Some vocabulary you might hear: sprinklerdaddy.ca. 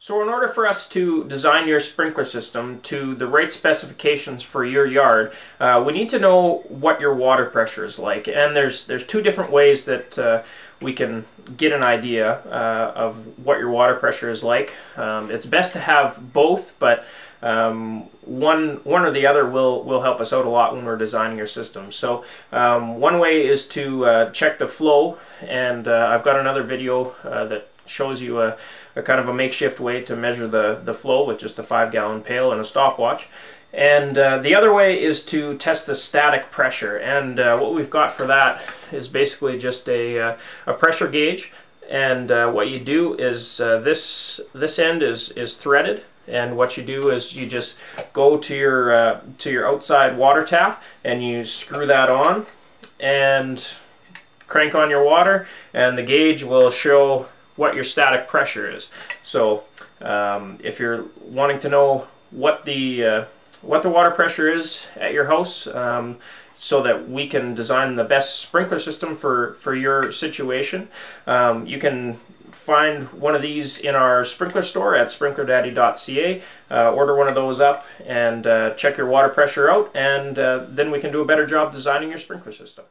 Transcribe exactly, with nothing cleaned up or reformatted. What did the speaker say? So in order for us to design your sprinkler system to the right specifications for your yard, uh, we need to know what your water pressure is like. And there's, there's two different ways that uh, we can get an idea uh, of what your water pressure is like. Um, it's best to have both, but um, one, one or the other will, will help us out a lot when we're designing your system. So um, one way is to uh, check the flow, and uh, I've got another video uh, that shows you a, a kind of a makeshift way to measure the, the flow with just a five gallon pail and a stopwatch. And uh, the other way is to test the static pressure, and uh, what we've got for that is basically just a, uh, a pressure gauge. And uh, what you do is uh, this this end is is threaded, and what you do is you just go to your uh, to your outside water tap and you screw that on and crank on your water, and the gauge will show what your static pressure is. So um, if you're wanting to know what the uh, what the water pressure is at your house, um, so that we can design the best sprinkler system for for your situation, um, you can find one of these in our sprinkler store at sprinkler daddy dot C A. Uh, order one of those up and uh, check your water pressure out, and uh, then we can do a better job designing your sprinkler system.